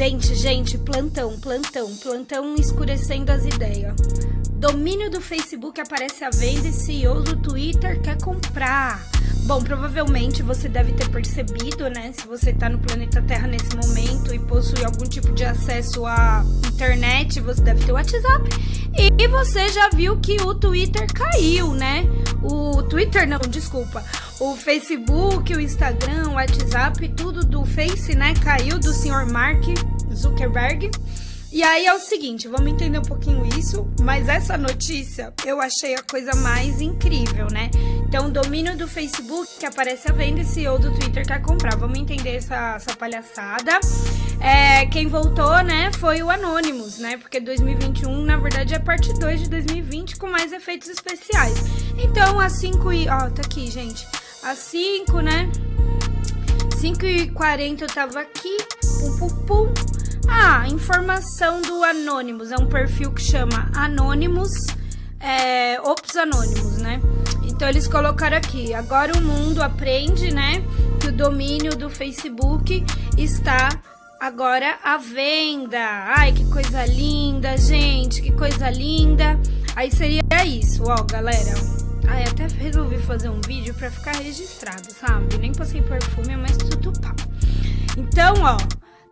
Gente, plantão escurecendo as ideias. Domínio do Facebook aparece à venda e CEO do Twitter quer comprar. Bom, provavelmente você deve ter percebido, né? Se você tá no planeta Terra nesse momento e possui algum tipo de acesso à internet, você deve ter o WhatsApp. E você já viu que o Twitter caiu, né? O Twitter não, desculpa. O Facebook, o Instagram, o WhatsApp, tudo do Face, né? Caiu do senhor Mark Zuckerberg. E aí é o seguinte, vamos entender um pouquinho isso, mas essa notícia eu achei a coisa mais incrível, né? Então, domínio do Facebook que aparece à venda e CEO do Twitter quer comprar. Vamos entender essa palhaçada. Quem voltou, né, foi o Anonymous, né? Porque 2021, na verdade, é parte 2 de 2020 com mais efeitos especiais. Então, às 5 e... ó, tá aqui, gente. Às 5, né? 5h40 eu tava aqui. Ah, informação do Anonymous. É um perfil que chama Anonymous, Ops Anonymous, né? Então eles colocaram aqui. Agora o mundo aprende, né? Que o domínio do Facebook está agora à venda. Ai, que coisa linda, gente. Que coisa linda. Aí seria isso, ó, galera. Ai, até resolvi fazer um vídeo pra ficar registrado, sabe? Nem passei perfume, mas tudo pá. Então, ó.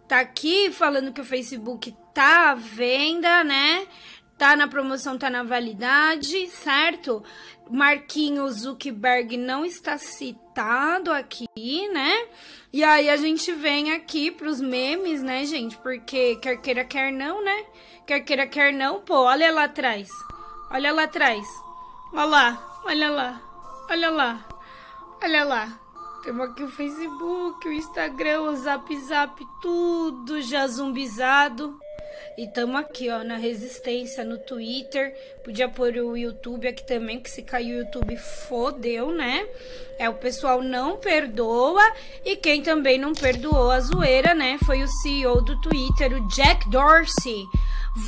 Tá aqui falando que o Facebook tá à venda, né? Tá na promoção, tá na validade, certo? Marquinho Zuckerberg não está citado aqui, né? E aí a gente vem aqui pros memes, né, gente? Porque quer queira, quer não, né? Quer queira, quer não. Pô, olha lá atrás. Olha lá atrás. Olha lá, olha lá, olha lá, olha lá. Temos aqui o Facebook, o Instagram, o Zap, tudo já zumbizado. E estamos aqui, ó, na resistência, no Twitter. Podia pôr o YouTube aqui também, que se caiu o YouTube, fodeu, né? O pessoal não perdoa. E quem também não perdoou a zoeira, né? Foi o CEO do Twitter, o Jack Dorsey.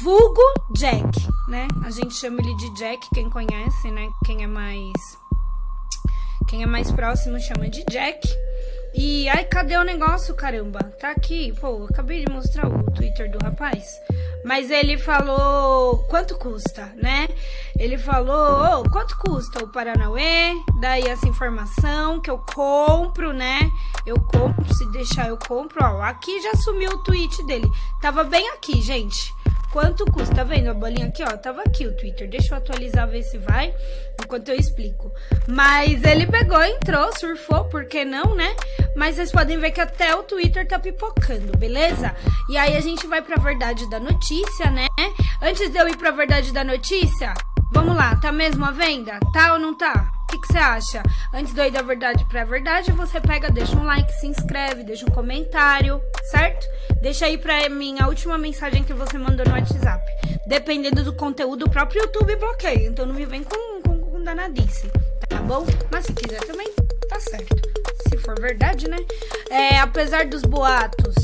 Vulgo Jack, né? A gente chama ele de Jack, quem conhece, né? Quem é mais próximo chama de Jack. E, ai, cadê o negócio, caramba? Tá aqui, pô, acabei de mostrar o Twitter do rapaz. Mas ele falou quanto custa, né? Ele falou, oh, quanto custa o Paranauê? Daí essa informação que eu compro, né? Eu compro, se deixar eu compro. Ó, aqui já sumiu o tweet dele. Tava bem aqui, gente. Quanto custa? Tá vendo a bolinha aqui, ó? Tava aqui o Twitter. Deixa eu atualizar, ver se vai, enquanto eu explico. Mas ele pegou, entrou, surfou, por que não, né? Mas vocês podem ver que até o Twitter tá pipocando, beleza? E aí a gente vai pra verdade da notícia, né? Antes de eu ir pra verdade da notícia, vamos lá, tá mesmo a venda? Tá ou não tá? O que você acha? Antes de eu ir da verdade pra verdade, você pega, deixa um like, se inscreve, deixa um comentário, certo? Deixa aí pra mim a última mensagem que você mandou no WhatsApp. Dependendo do conteúdo, o próprio YouTube bloqueia. Então não me vem com danadice, tá bom? Mas se quiser também, tá certo. Se for verdade, né? Apesar dos boatos,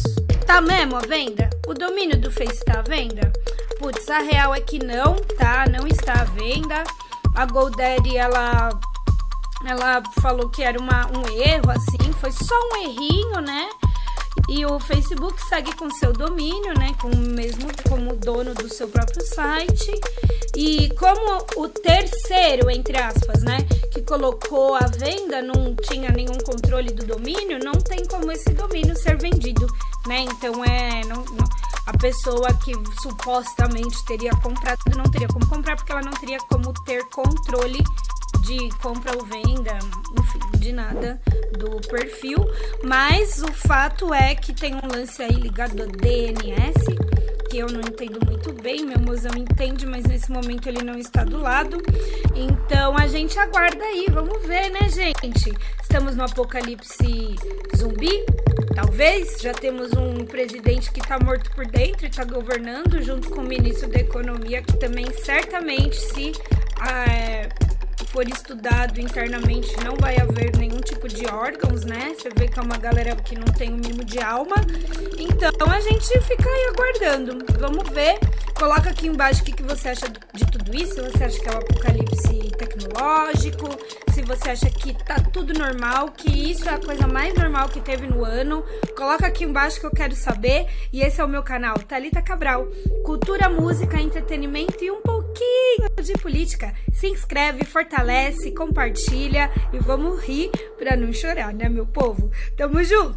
tá mesmo a venda? O domínio do Face tá à venda? Putz, a real é que não, tá? Não está à venda. A Goldaddy, ela falou que era um erro, assim, foi só um errinho, né? E o Facebook segue com seu domínio, né? Como dono do seu próprio site. E como o terceiro, entre aspas, né? Que colocou a venda, não tinha nenhum controle do domínio, não tem como esse domínio ser vendido, né? Então a pessoa que supostamente teria comprado não teria como comprar, porque ela não teria como ter controle de compra ou venda, enfim, de nada do perfil. Mas o fato é que tem um lance aí ligado ao DNS, que eu não entendo muito bem, meu mozão entende, mas nesse momento ele não está do lado. Então a gente aguarda aí, vamos ver, né, gente? Estamos no apocalipse zumbi, talvez. Já temos um presidente que está morto por dentro e está governando, junto com o ministro da Economia, que também certamente, se for estudado internamente, não vai haver nenhum tipo de órgãos, né? Você vê que é uma galera que não tem o mínimo de alma. Então a gente fica aí aguardando. Vamos ver. Coloca aqui embaixo o que você acha de tudo isso. Você acha que é o apocalipse tecnológico? astrológico, se você acha que tá tudo normal, que isso é a coisa mais normal que teve no ano, coloca aqui embaixo que eu quero saber. E esse é o meu canal, Talita Cabral, cultura, música, entretenimento e um pouquinho de política. Se inscreve, fortalece, compartilha e vamos rir pra não chorar, né, meu povo? Tamo junto!